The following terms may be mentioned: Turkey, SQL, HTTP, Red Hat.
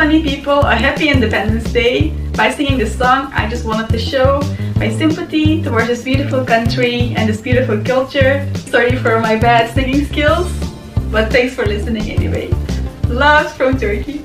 funny people a happy Independence Day by singing this song. I just wanted to show my sympathy towards this beautiful country and this beautiful culture. Sorry for my bad singing skills, but thanks for listening anyway. Love from Turkey.